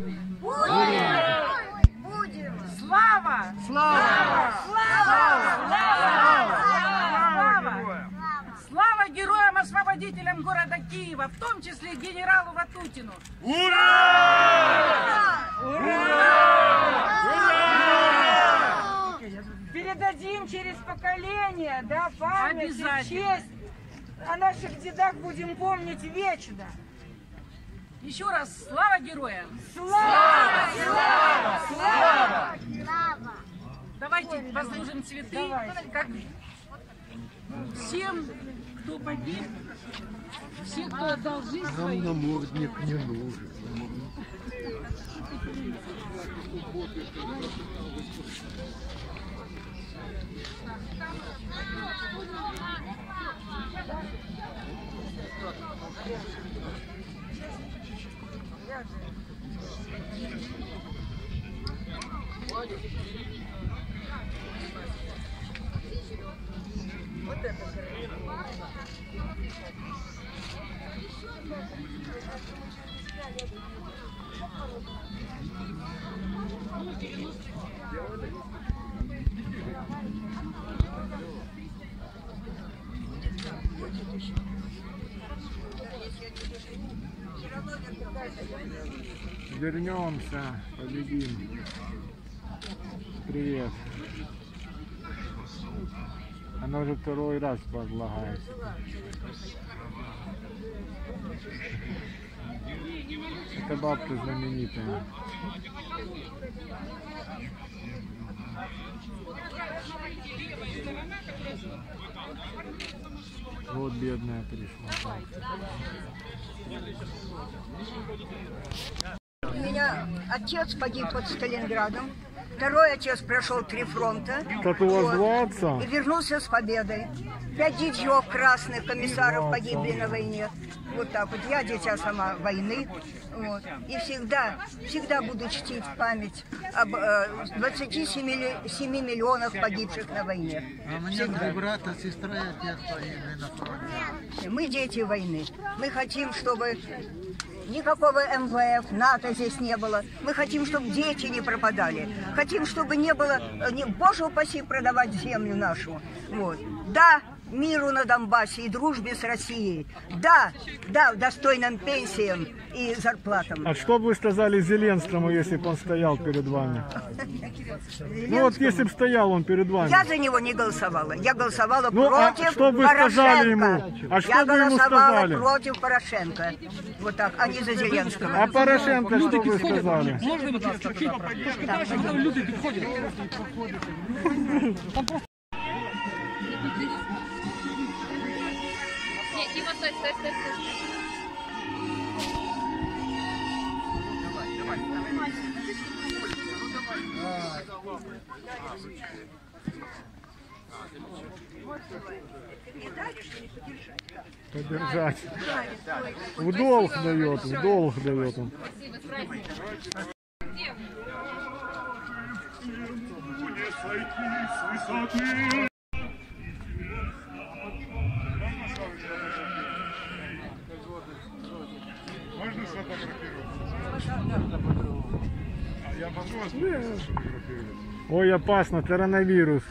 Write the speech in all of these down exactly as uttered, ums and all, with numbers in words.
будем! Будем! Будем! Слава! Слава! Слава! Слава! Слава героям-освободителям города Киева, в том числе генералу Ватутину! Ура! Ура! Передадим через поколение, да, память и честь. О наших дедах будем помнить вечно. Еще раз, слава героям! Слава! Слава! Слава! Слава! Давайте возложим цветы. Давайте. Как... Всем, кто погиб, всем, кто отдал жизнь свою. Нам намордник не нужен. Вот это вернемся, победим. Привет. Она уже второй раз предлагает. Это бабка знаменитая. Вот бедная пришла. У меня отец погиб под Сталинградом. Второй отец прошел три фронта. Вот, и вернулся с победой. Пять дедьев красных комиссаров погибли на войне. Вот так вот. Я дитя сама войны. Вот. И всегда, всегда буду чтить память об э, двадцати семи миллионах погибших на войне. А мне мой брат, а сестра и отец погибли на фронте. Мы дети войны. Мы хотим, чтобы... Никакого эм вэ эф, НАТО здесь не было. Мы хотим, чтобы дети не пропадали. Хотим, чтобы не было, не, боже упаси, продавать землю нашу. Вот. Да, миру на Донбассе и дружбе с Россией. Да, да, достойным пенсиям и зарплатам. А что бы вы сказали Зеленскому, если бы он стоял перед вами? Ну вот если бы стоял он перед вами. Я за него не голосовала. Я голосовала ну, против а что бы Порошенко. Ему? А что я бы голосовала ему против Порошенко. Вот так, а не за Зеленского. А Порошенко люди что вы сказали? Можно, пожалуйста, там люди подходят. Стой, стой, стой, стой. Давай, давай, давай. Подержать. В долг дает, в долг дает он. Можно сфотографироваться? А я могу вас сфотографировать? Ой, опасно, коронавирус.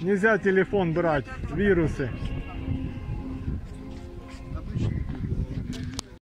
Нельзя телефон брать, вирусы.